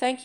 Thank